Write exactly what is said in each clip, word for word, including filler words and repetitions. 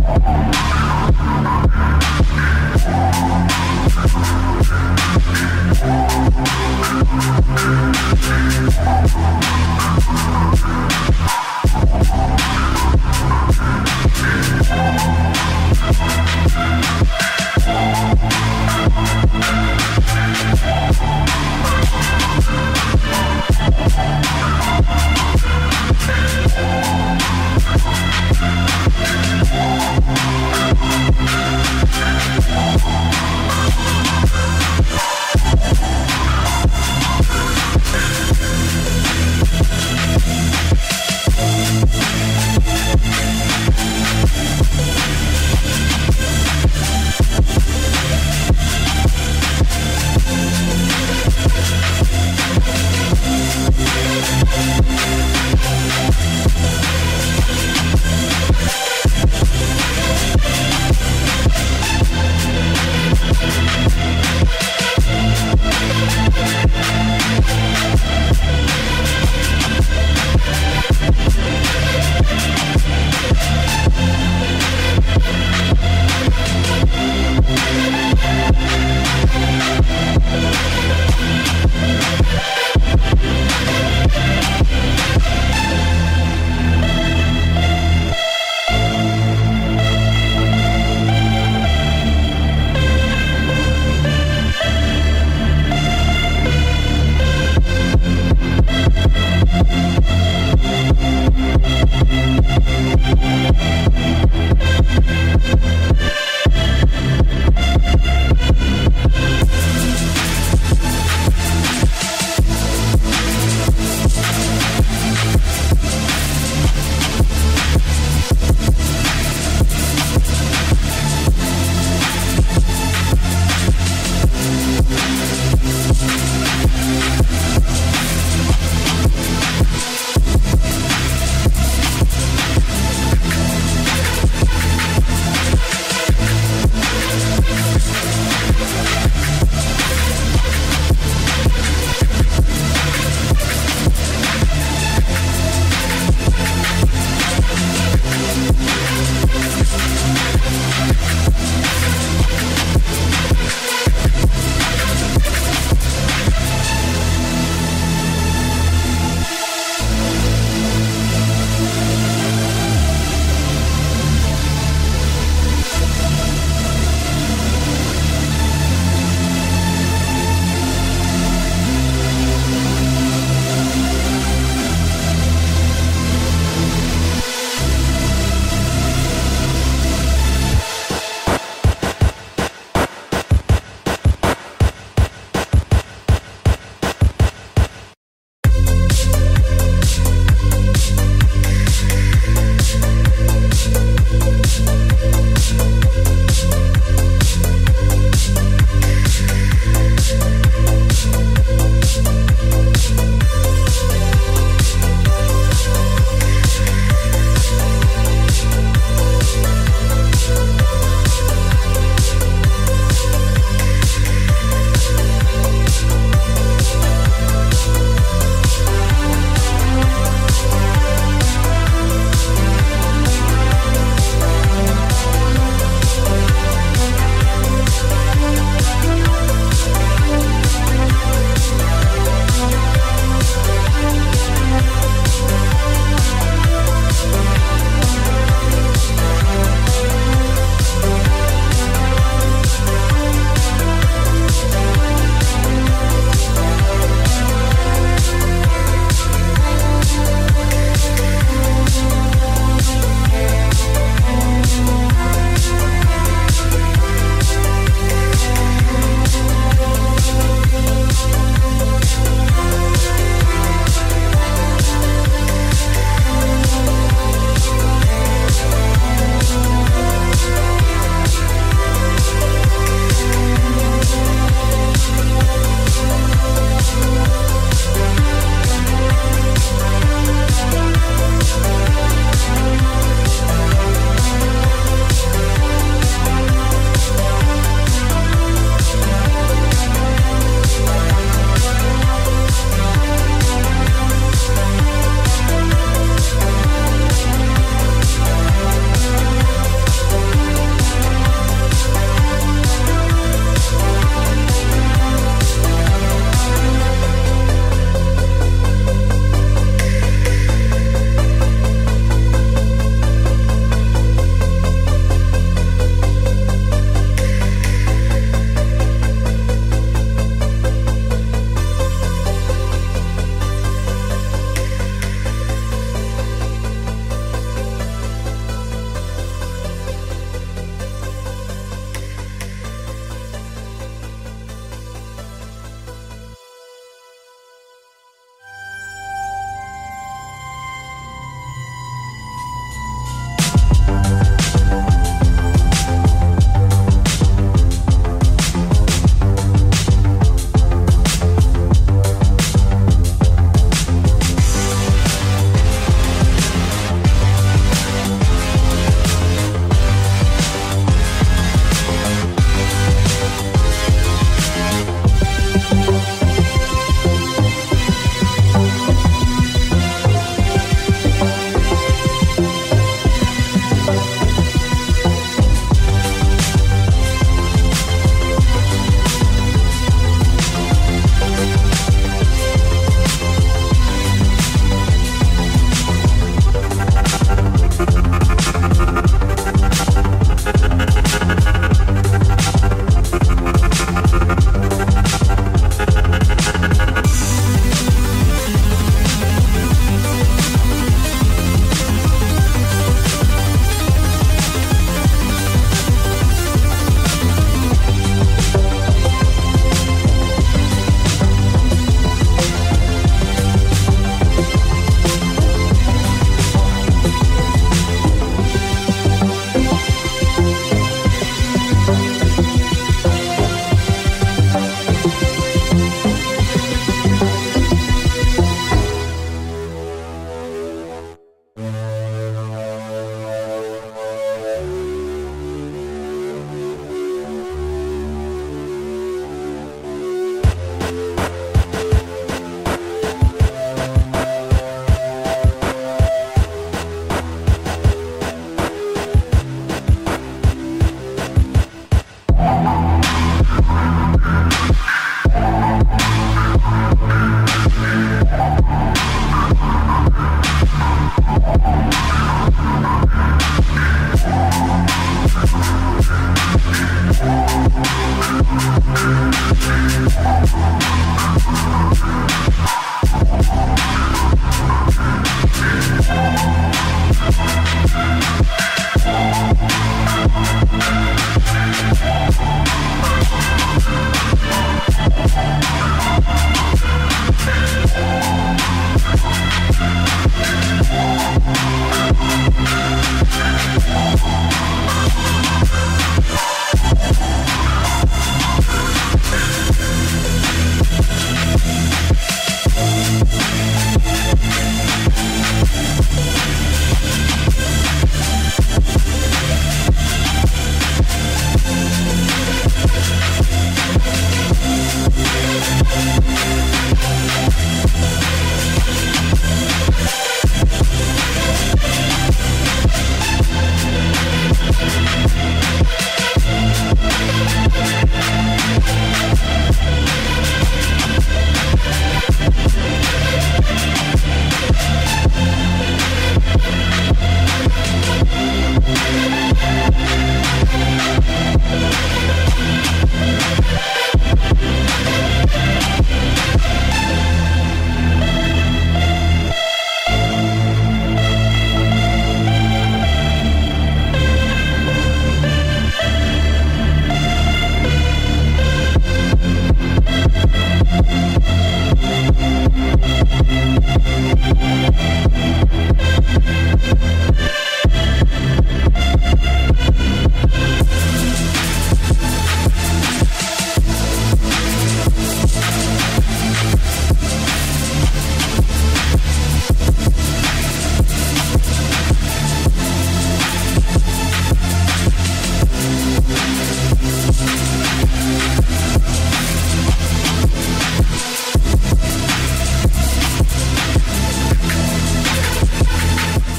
We'll be right back.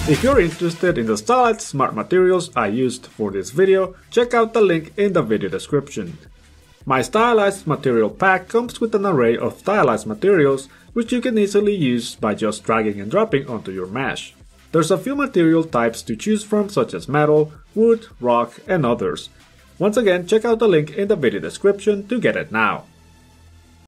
If you're interested in the solid smart materials I used for this video, check out the link in the video description. My stylized material pack comes with an array of stylized materials which you can easily use by just dragging and dropping onto your mesh. There's a few material types to choose from such as metal, wood, rock, and others. Once again, check out the link in the video description to get it now.